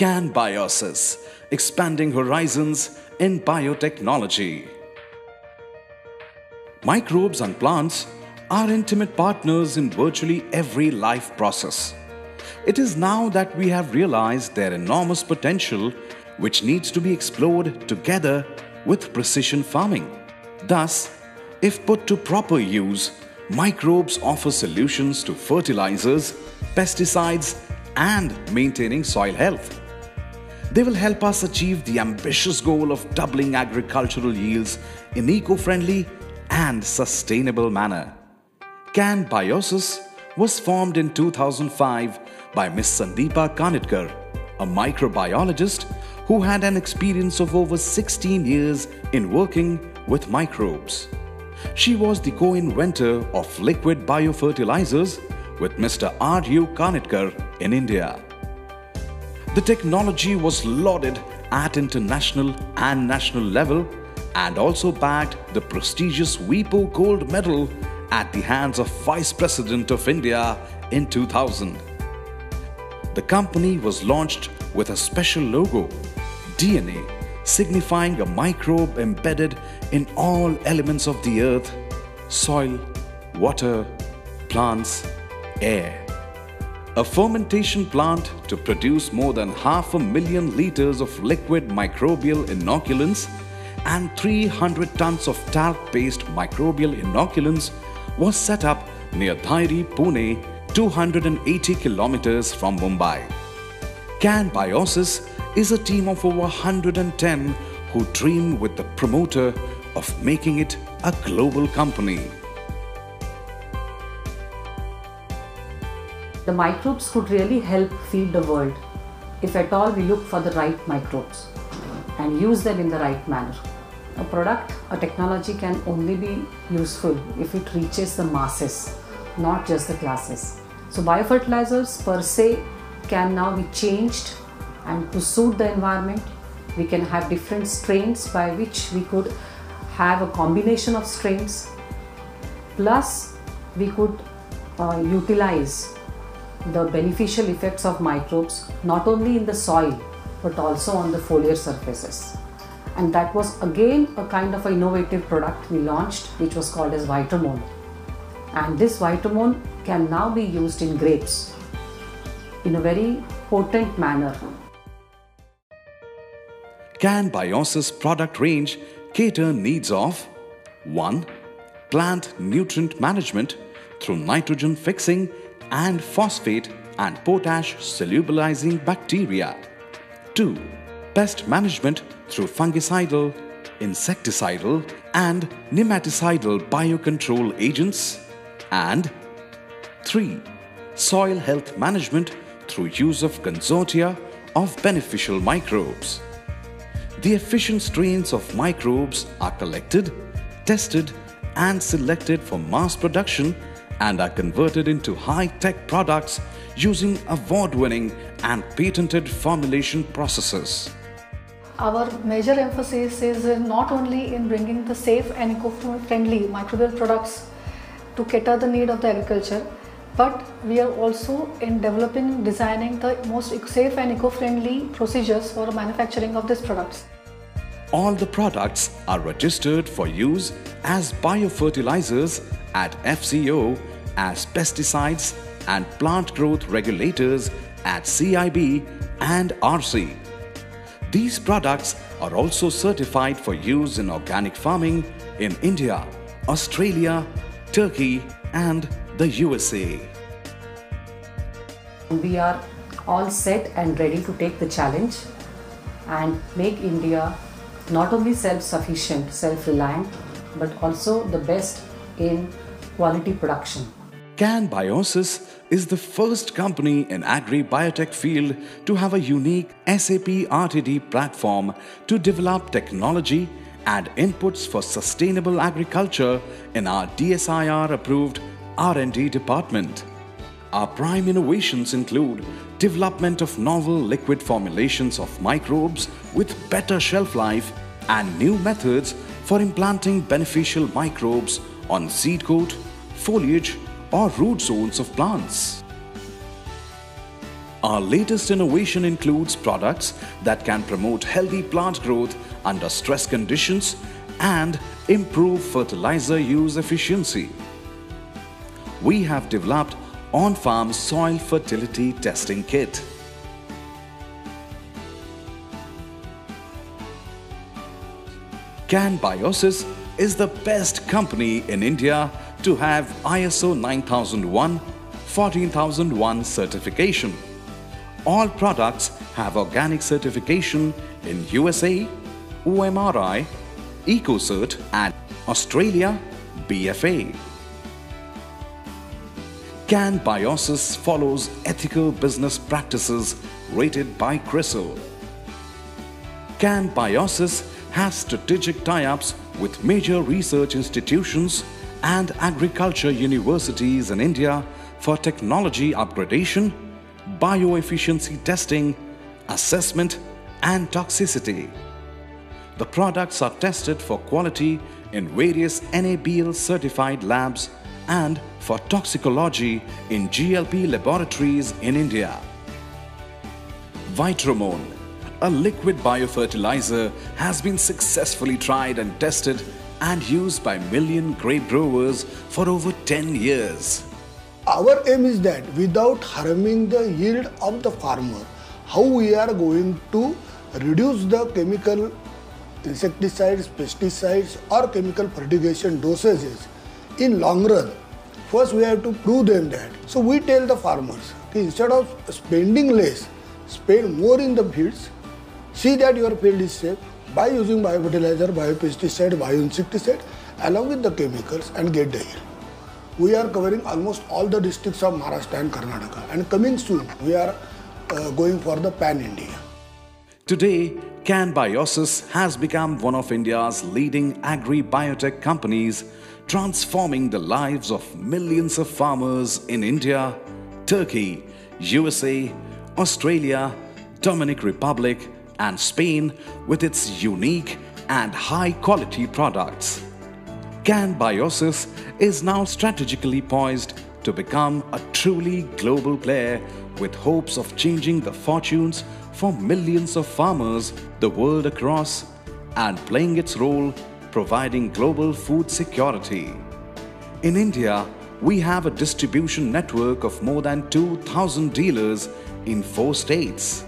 Kan Biosys, expanding horizons in biotechnology. Microbes and plants are intimate partners in virtually every life process. It is now that we have realized their enormous potential, which needs to be explored together with precision farming. Thus, if put to proper use, microbes offer solutions to fertilizers, pesticides, and maintaining soil health. They will help us achieve the ambitious goal of doubling agricultural yields in eco-friendly and sustainable manner. Kan Biosys was formed in 2005 by Ms. Sandeepa Kanitkar, a microbiologist who had an experience of over 16 years in working with microbes. She was the co-inventor of liquid biofertilizers with Mr. R.U. Kanitkar in India. The technology was lauded at international and national level and also bagged the prestigious WIPO gold medal at the hands of Vice President of India in 2000. The company was launched with a special logo, DNA, signifying a microbe embedded in all elements of the earth, soil, water, plants, air. A fermentation plant to produce more than 500,000 litres of liquid microbial inoculants and 300 tons of talc-based microbial inoculants was set up near Thairi, Pune, 280 kilometers from Mumbai. Kan Biosys is a team of over 110 who dream with the promoter of making it a global company. The microbes could really help feed the world if at all we look for the right microbes and use them in the right manner. A product, a technology can only be useful if it reaches the masses, not just the classes. So biofertilizers per se can now be changed, and to suit the environment we can have different strains by which we could have a combination of strains, plus we could utilize the beneficial effects of microbes not only in the soil but also on the foliar surfaces. And that was again a kind of an innovative product we launched, which was called as Vitamone. And this Vitamone can now be used in grapes in a very potent manner. Kan Biosys product range cater needs of 1. Plant nutrient management through nitrogen fixing and phosphate and potash solubilizing bacteria. 2. Pest management through fungicidal, insecticidal and nematicidal biocontrol agents. And 3. Soil health management through use of consortia of beneficial microbes. The efficient strains of microbes are collected, tested and selected for mass production and are converted into high-tech products using award-winning and patented formulation processes. Our major emphasis is not only in bringing the safe and eco-friendly microbial products to cater the need of the agriculture, but we are also in developing, designing the most safe and eco-friendly procedures for manufacturing of these products. All the products are registered for use as biofertilizers at FCO, as pesticides and plant growth regulators at CIB and RC. These products are also certified for use in organic farming in India, Australia, Turkey and the USA. We are all set and ready to take the challenge and make India not only self-sufficient, self-reliant, but also the best in quality production. Kan Biosys is the first company in agri-biotech field to have a unique SAP RTD platform to develop technology and inputs for sustainable agriculture in our DSIR approved R&D department. Our prime innovations include development of novel liquid formulations of microbes with better shelf life and new methods for implanting beneficial microbes on seed coat, foliage or root zones of plants. Our latest innovation includes products that can promote healthy plant growth under stress conditions and improve fertilizer use efficiency. We have developed on-farm soil fertility testing kit. Kan Biosys is the best company in India to have ISO 9001, 14001 certification. All products have organic certification in USA, OMRI, EcoCert and Australia, BFA. Kan Biosys follows ethical business practices rated by CRISIL. Kan Biosys has strategic tie-ups with major research institutions and agriculture universities in India for technology upgradation, bioefficiency testing, assessment and toxicity. The products are tested for quality in various NABL certified labs and for toxicology in GLP laboratories in India. Vitamone, a liquid biofertilizer, has been successfully tried and tested and used by million grape growers for over 10 years. Our aim is that without harming the yield of the farmer, how we are going to reduce the chemical insecticides, pesticides or chemical fertigation dosages in long run. First we have to prove them that. So we tell the farmers, okay, instead of spending less, spend more in the fields, see that your field is safe by using biofertilizer, biopesticide, bioinsecticide along with the chemicals and get the yield. We are covering almost all the districts of Maharashtra and Karnataka, and coming soon we are going for the pan-India. Today, Kan Biosys has become one of India's leading agri-biotech companies, transforming the lives of millions of farmers in India, Turkey, USA, Australia, Dominican Republic and Spain with its unique and high-quality products. Kan Biosys is now strategically poised to become a truly global player with hopes of changing the fortunes for millions of farmers the world across and playing its role providing global food security. In India, we have a distribution network of more than 2,000 dealers in 4 states.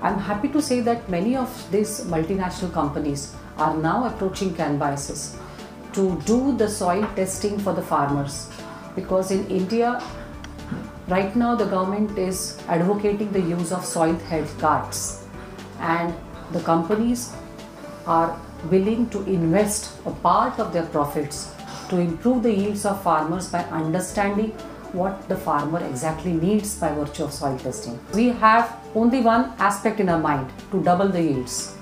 I'm happy to say that many of these multinational companies are now approaching Kan Biosys to do the soil testing for the farmers, because in India right now the government is advocating the use of soil health cards, and the companies are willing to invest a part of their profits to improve the yields of farmers by understanding what the farmer exactly needs by virtue of soil testing. We have only one aspect in our mind: to double the yields,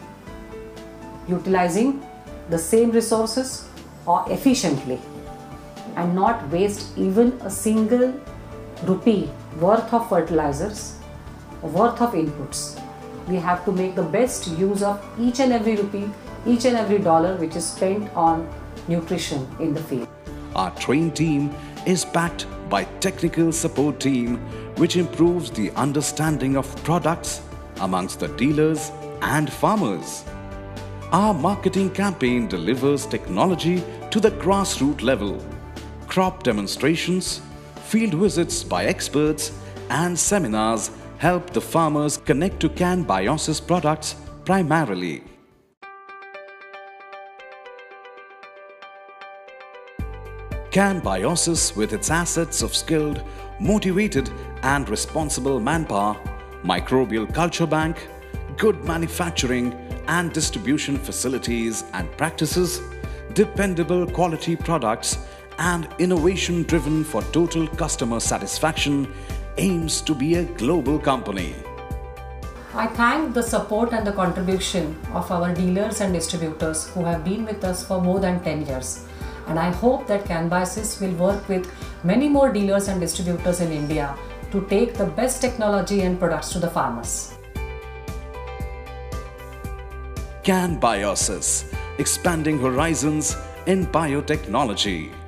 utilizing the same resources or efficiently and not waste even a single rupee worth of fertilizers, worth of inputs. We have to make the best use of each and every rupee, each and every dollar which is spent on nutrition in the field. Our trained team is backed by technical support team which improves the understanding of products amongst the dealers and farmers. Our marketing campaign delivers technology to the grassroots level. Crop demonstrations, field visits by experts and seminars help the farmers connect to Kan Biosys products primarily. Kan Biosys, with its assets of skilled, motivated and responsible manpower, microbial culture bank, good manufacturing and distribution facilities and practices, dependable quality products and innovation driven for total customer satisfaction, aims to be a global company. I thank the support and the contribution of our dealers and distributors who have been with us for more than 10 years. And I hope that Kan Biosys will work with many more dealers and distributors in India to take the best technology and products to the farmers. Kan Biosys, expanding horizons in biotechnology.